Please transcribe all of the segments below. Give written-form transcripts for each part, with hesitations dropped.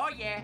Oh yeah.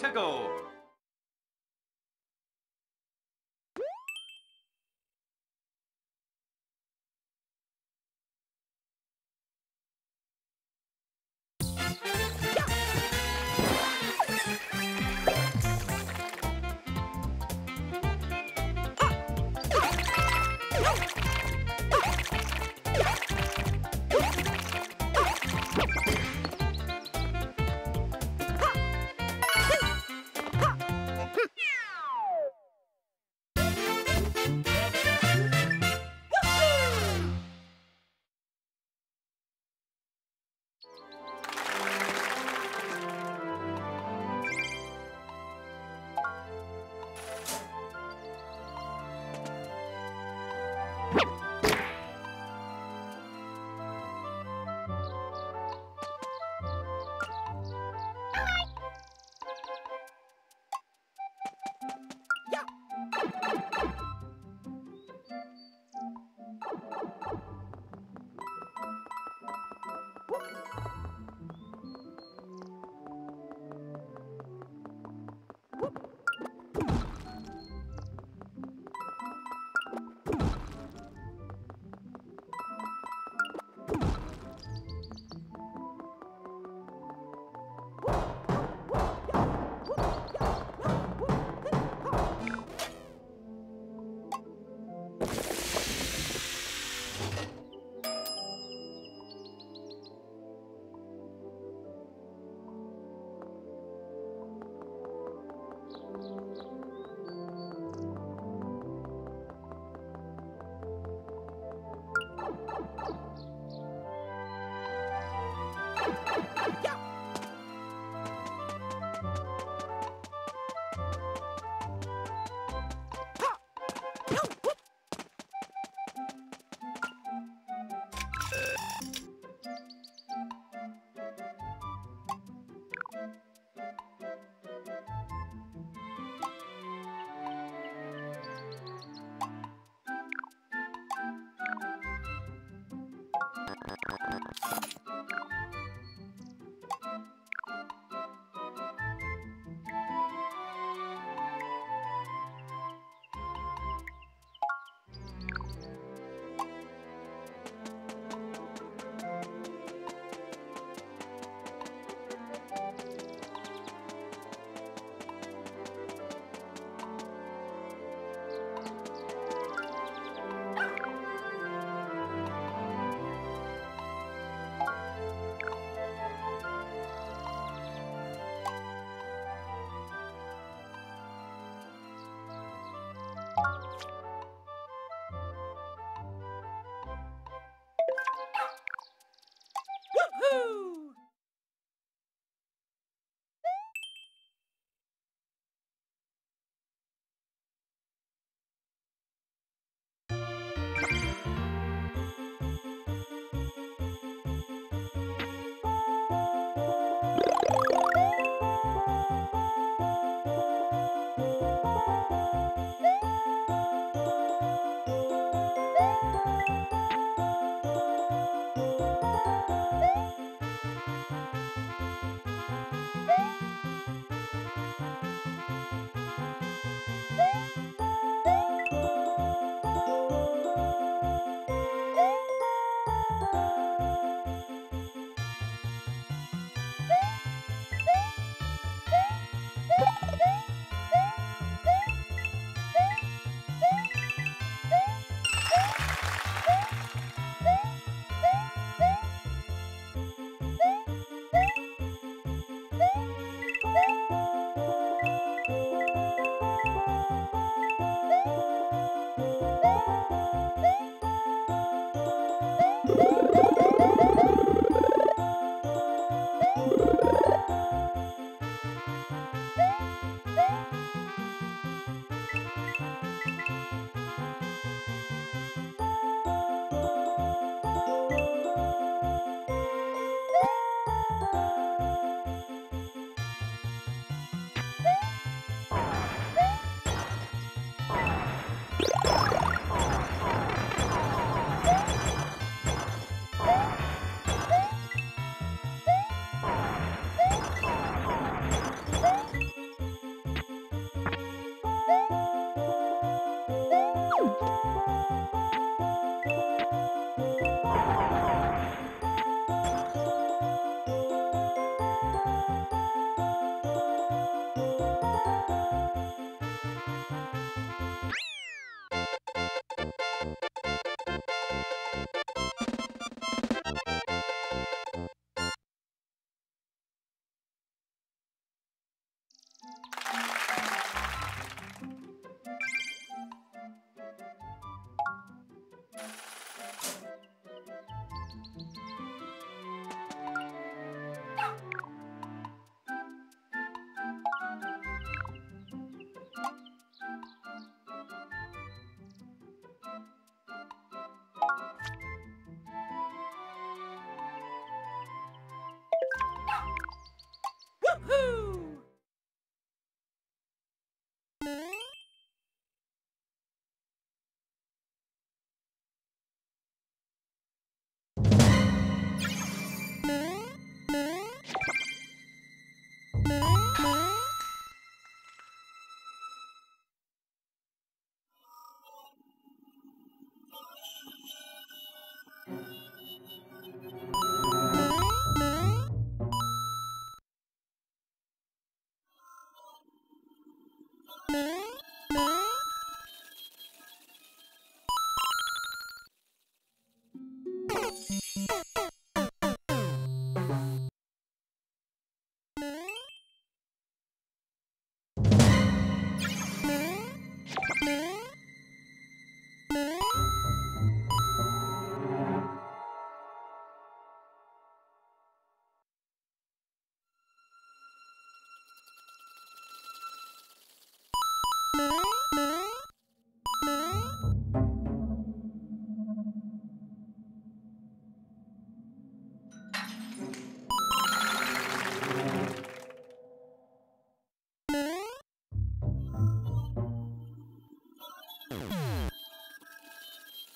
To go.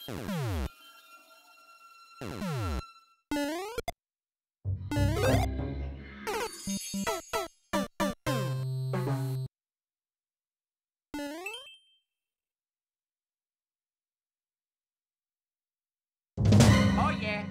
Oh yeah.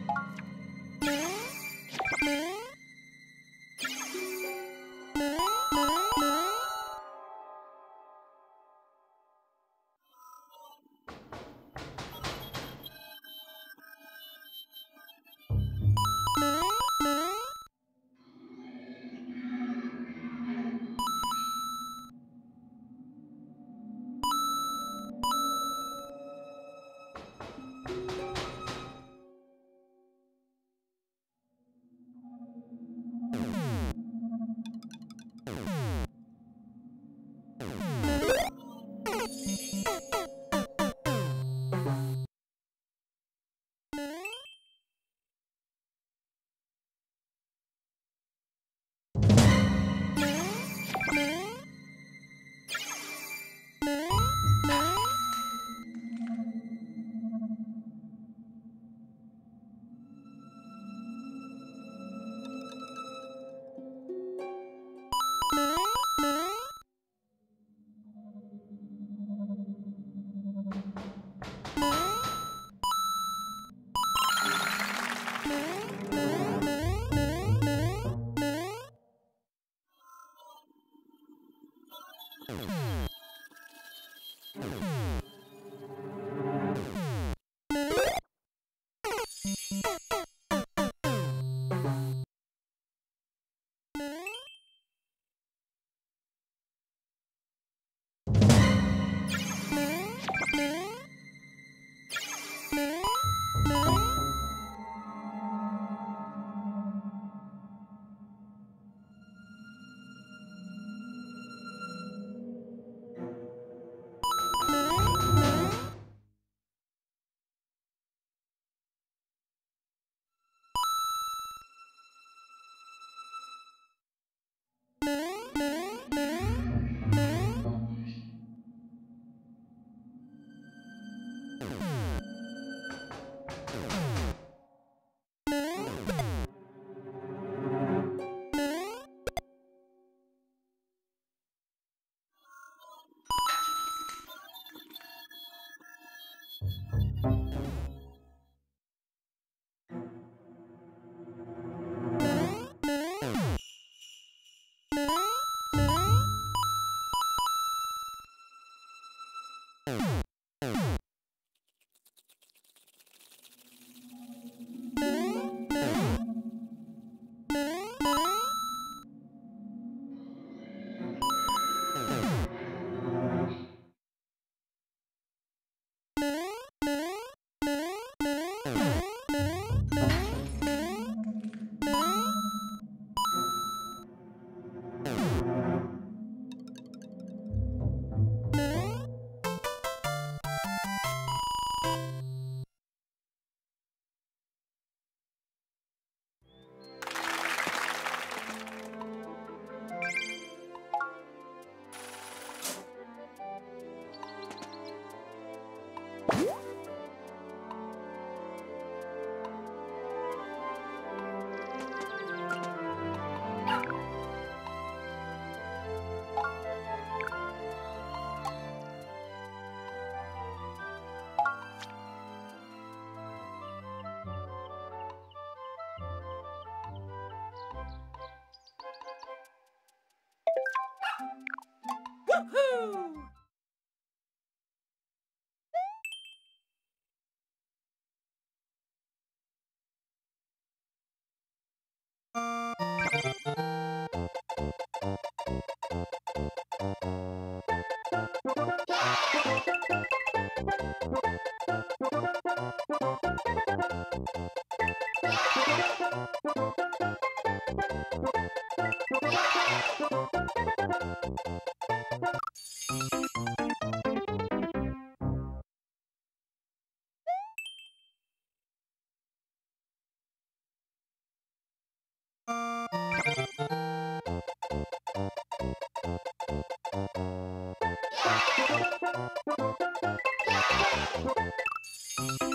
Woohoo!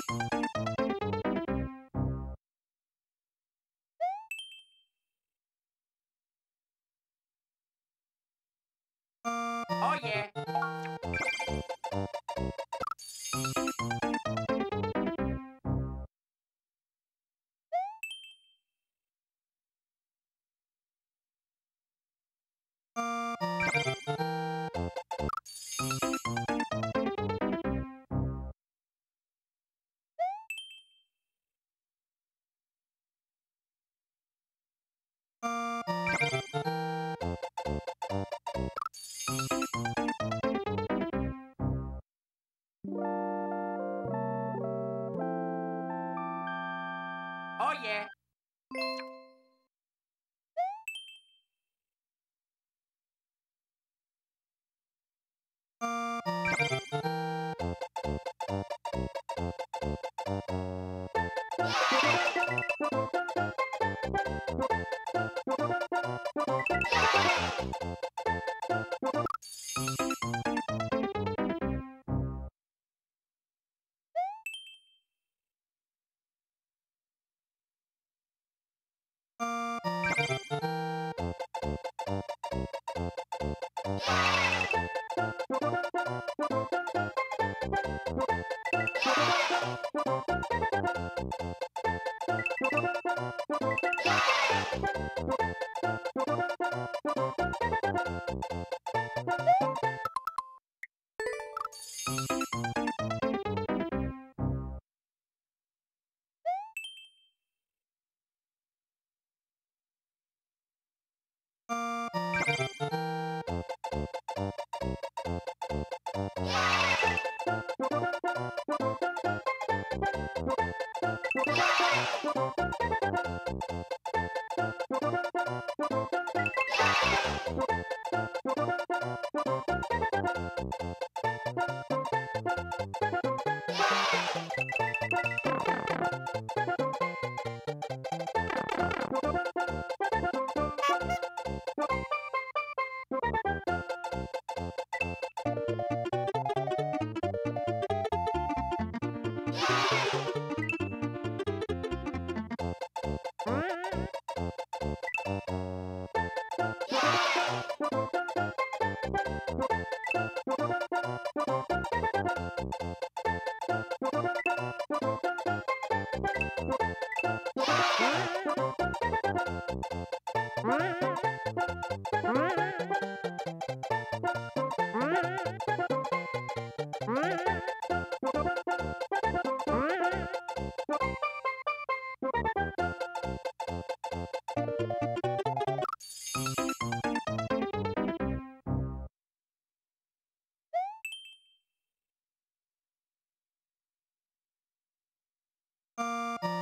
Oh yeah. Oh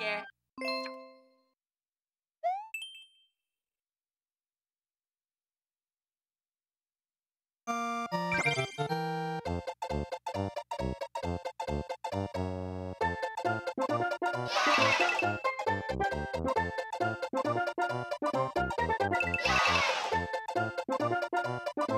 yeah. Oh yeah.